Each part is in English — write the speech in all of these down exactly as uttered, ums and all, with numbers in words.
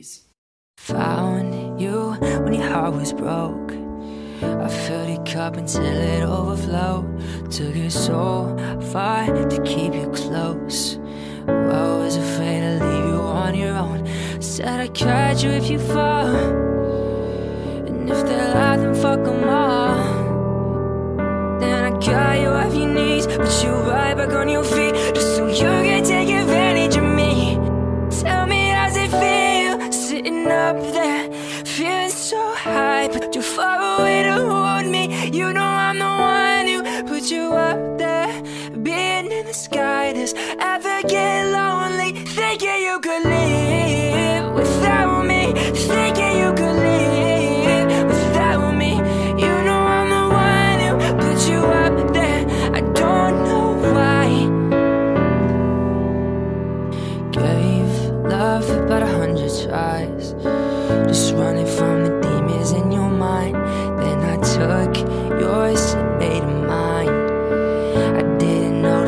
memories. Found you when your heart was broke. I filled your cup until it overflowed. Took you so far to keep you close. I was afraid to leave you on your own. Said I'd catch you if you fall, and if they lie, then fuck them all. Then I got you off your knees, put you right back on your feet, just so you can take advantage of me. Tell me, how's it feel, sitting up there, feeling so high, but too far away to hold me. You know I'm the one who put you up there, being in the sky. Does ever get lonely, thinking you could live without me, thinking you could live without me. You know I'm the one who put you up there, I don't know why. Gave love about a hundred tries, just running from the demons in your mind. Then I took yours and made it mine.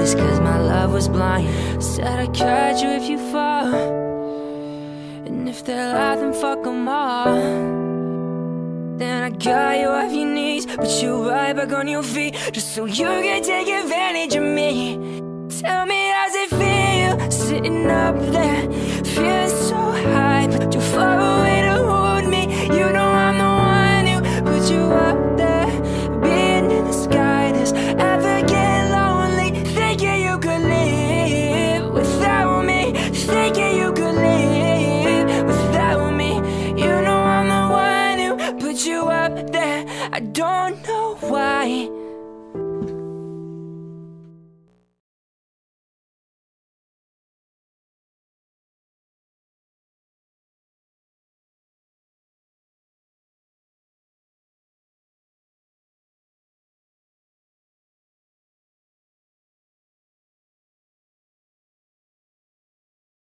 Cause my love was blind. Said I'd catch you if you fall, and if they lie, then fuck them all. Then I got you off your knees, put you right back on your feet, just so you can take advantage of me. Tell me, how's it feel, sitting up there, feeling so high, but too far away to hold me. You know I'm the one who put you up.